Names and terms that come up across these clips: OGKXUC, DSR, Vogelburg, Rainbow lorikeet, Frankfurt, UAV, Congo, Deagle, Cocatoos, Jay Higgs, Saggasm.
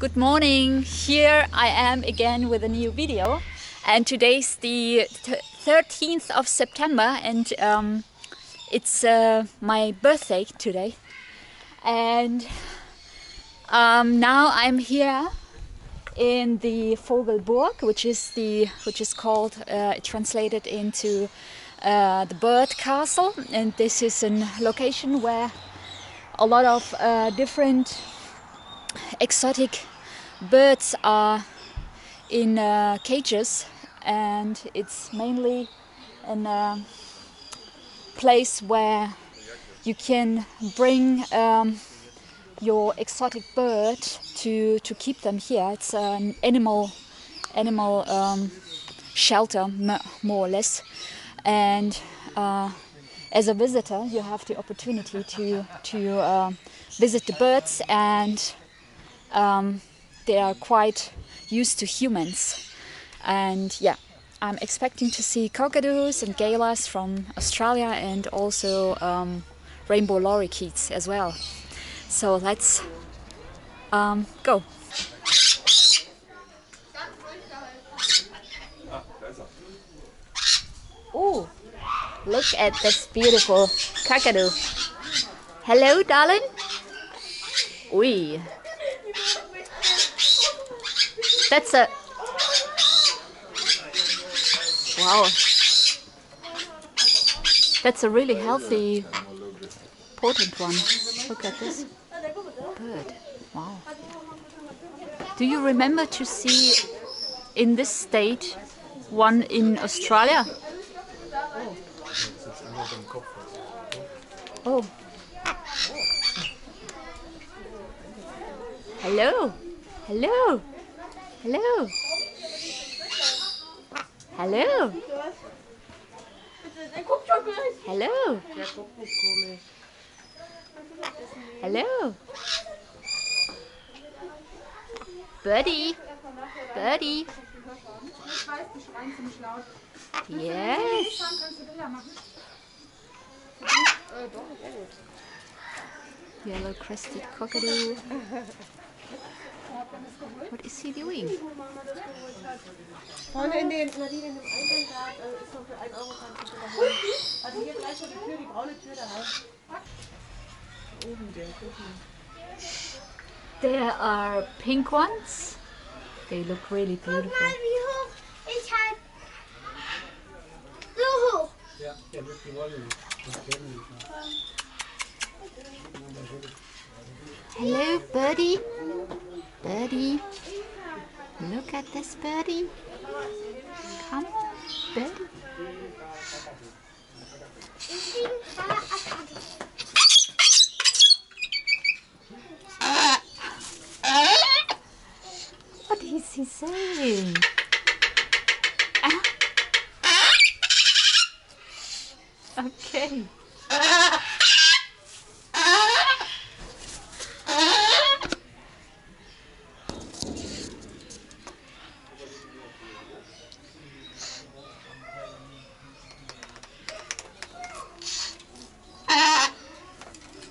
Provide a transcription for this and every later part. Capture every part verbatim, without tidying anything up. Good morning, here I am again with a new video, and today's the thirteenth of September and um, it's uh, my birthday today, and um, now I'm here in the Vogelburg, which is the which is called uh, translated into uh, the bird castle, and this is a location where a lot of uh, different exotic birds are in uh, cages, and it's mainly a uh, place where you can bring um, your exotic bird to to keep them here. It's an animal animal um, shelter, more or less, and uh, as a visitor you have the opportunity to to uh, visit the birds, and Um, they are quite used to humans. And yeah, I'm expecting to see cockadoos and galas from Australia, and also um, rainbow lorikeets as well. So let's um, go. Oh, look at this beautiful cockadoo. Hello, darling. Oi. That's a... wow. That's a really healthy, important one. Look at this bird. Wow. Do you remember to see in this state one in Australia? Oh. Hello. Hello. Hello. Hello. Hello. Hello. Birdie. Birdie. Yes. Yellow crested cockatoo. What is he doing? There are pink ones. They look really beautiful. Hello, birdie. Birdie, look at this birdie. Come on, birdie. What is he saying? Okay.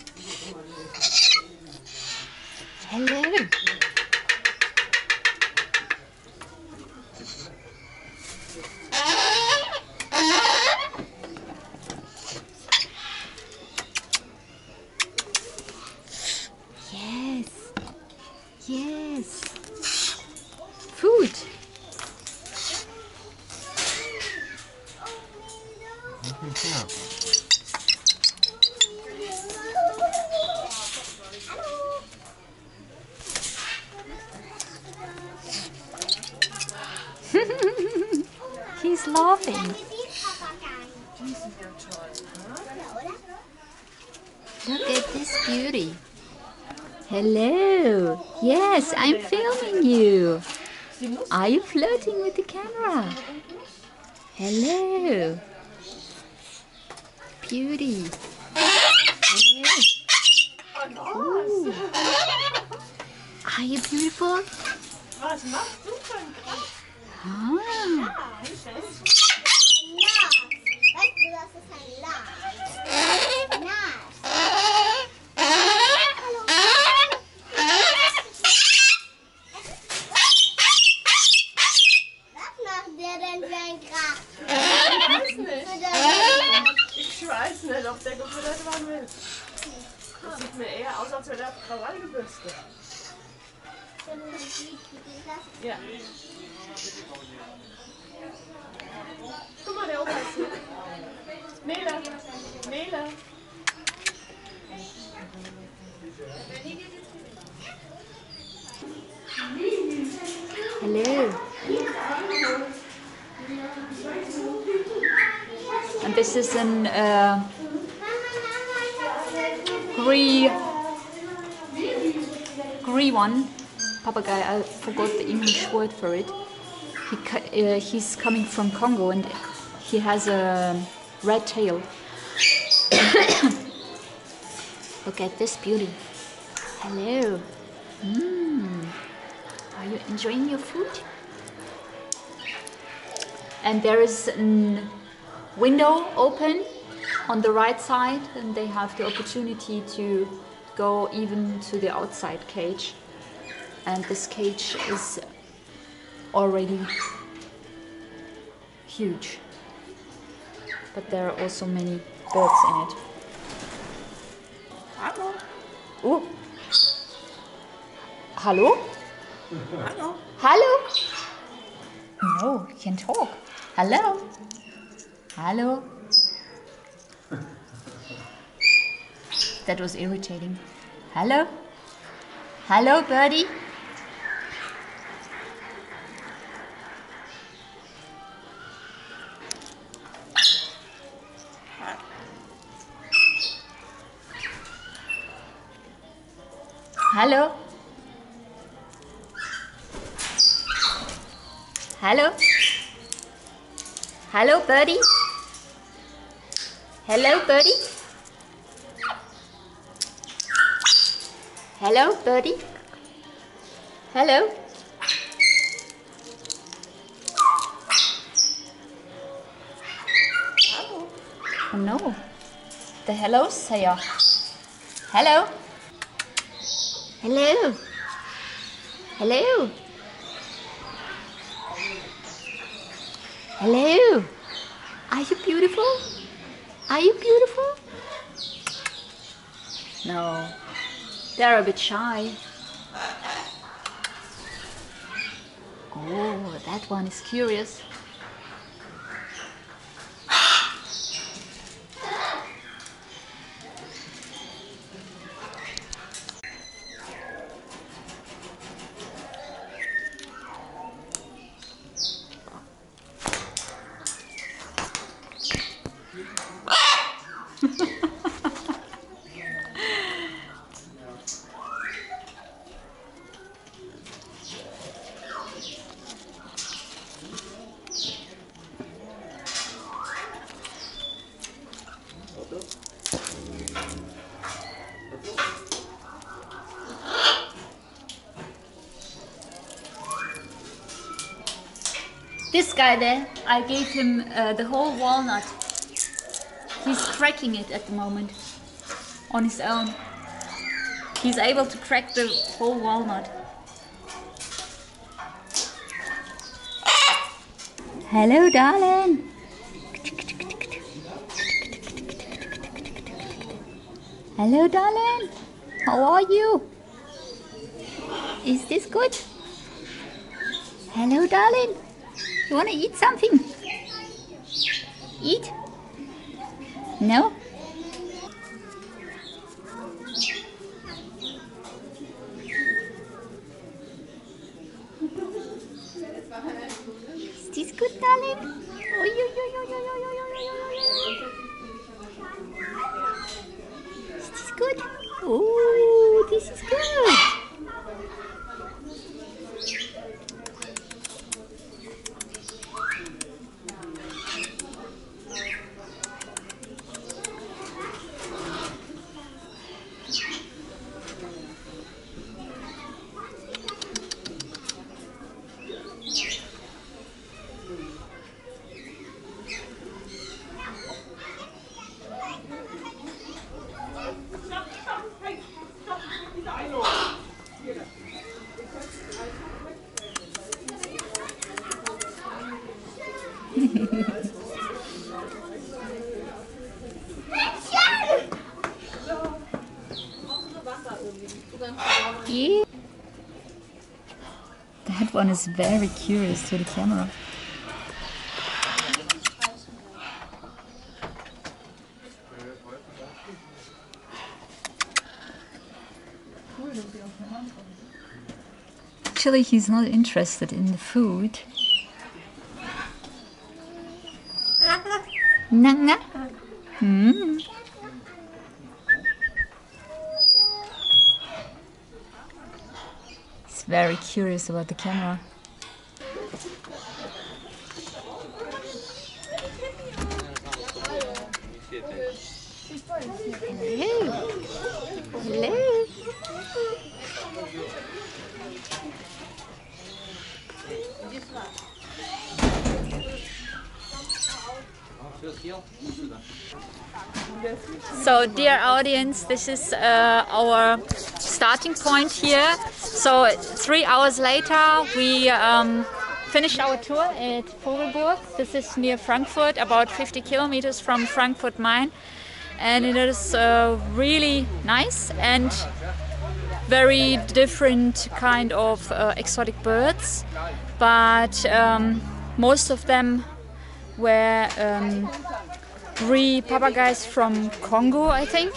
Hello. Yes. Yes. Food. He's laughing. Look at this beauty. Hello. Yes, I'm filming you. Are you flirting with the camera? Hello. Beauty. Ooh. Are you beautiful? Ah. gaat geluidenbussen. Zullen we die laten? Ja. Kom maar, help mij. Nela. Nela. Hello. And this is an uh, grey, grey one. Papagay, I forgot the English word for it. He, uh, he's coming from Congo and he has a red tail. Look at this beauty. Hello. Mm. Are you enjoying your food? And there is a window open on the right side and they have the opportunity to go even to the outside cage. And this cage is already huge, but there are also many birds in it. Hello. Oh. Hello? Hello. Hello. No, you can talk. Hello. Hello. That was irritating. Hello. Hello, birdie. Hello. Hello. Hello, birdie. Hello, birdie. Hello, birdie. Hello. Hello. Oh no. The hellos say uh, hello. Hello. Hello. Hello. Are you beautiful? Are you beautiful? No. They're a bit shy. Oh, that one is curious. This guy there, I gave him uh, the whole walnut. He's cracking it at the moment, on his own. He's able to crack the whole walnut. Hello, darling. Hello, darling. How are you? Is this good? Hello, darling. You want to eat something? Eat? No? Is this good, darling? Oh, yo, yo, yo, yo, yo, yo, yo, yo. Is this good? Oh, this is good. Yeah. That one is very curious to the camera. Actually, he's not interested in the food. Nana. Hmm. He's very curious about the camera. Hello. Hello. So, dear audience, this is uh, our starting point here. So, three hours later, we um, finished our tour at Vogelburg. This is near Frankfurt, about fifty kilometers from Frankfurt Main, and it is uh, really nice and very different kind of uh, exotic birds, but um, most of them were um, grey papagays from Congo, I think,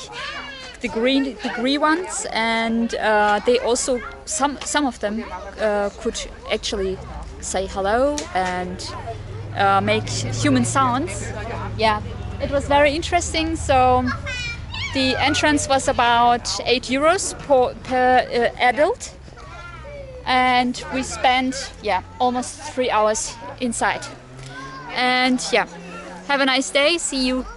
the green, the grey ones, and uh, they also some some of them uh, could actually say hello and uh, make human sounds. Yeah, it was very interesting. So the entrance was about eight euros per, per uh, adult, and we spent yeah almost three hours inside. And yeah, have a nice day, see you!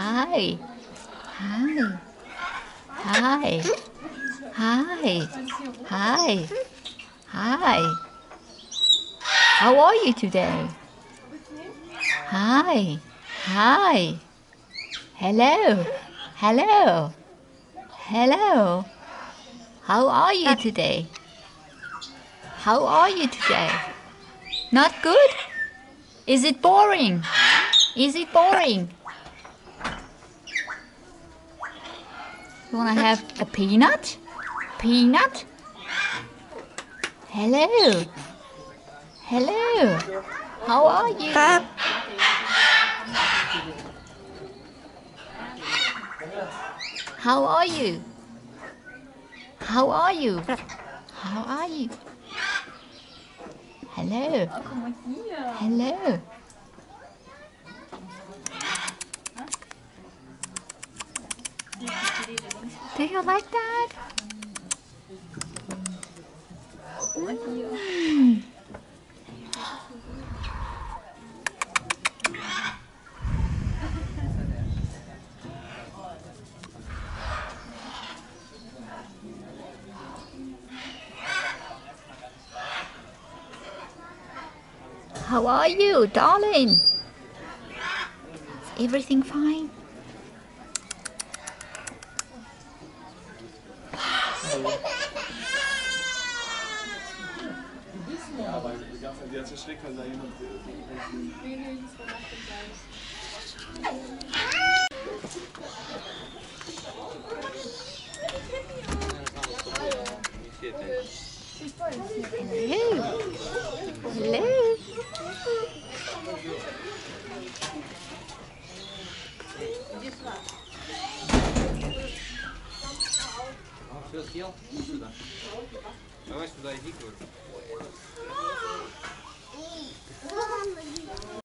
Hi. Hi. Hi. Hi. Hi. Hi. How are you today? Hi. Hi. Hello. Hello. Hello. How are you today? How are you today? Not good? Is it boring? Is it boring? You wanna have a peanut? Peanut? Hello. Hello. How are you? How are you? How are you? How are you? Hello. Hello. Do you like that? Mm. How are you, darling? Is everything fine? Hello. Hello. Все съел? Сюда. Давай сюда иди, говорю.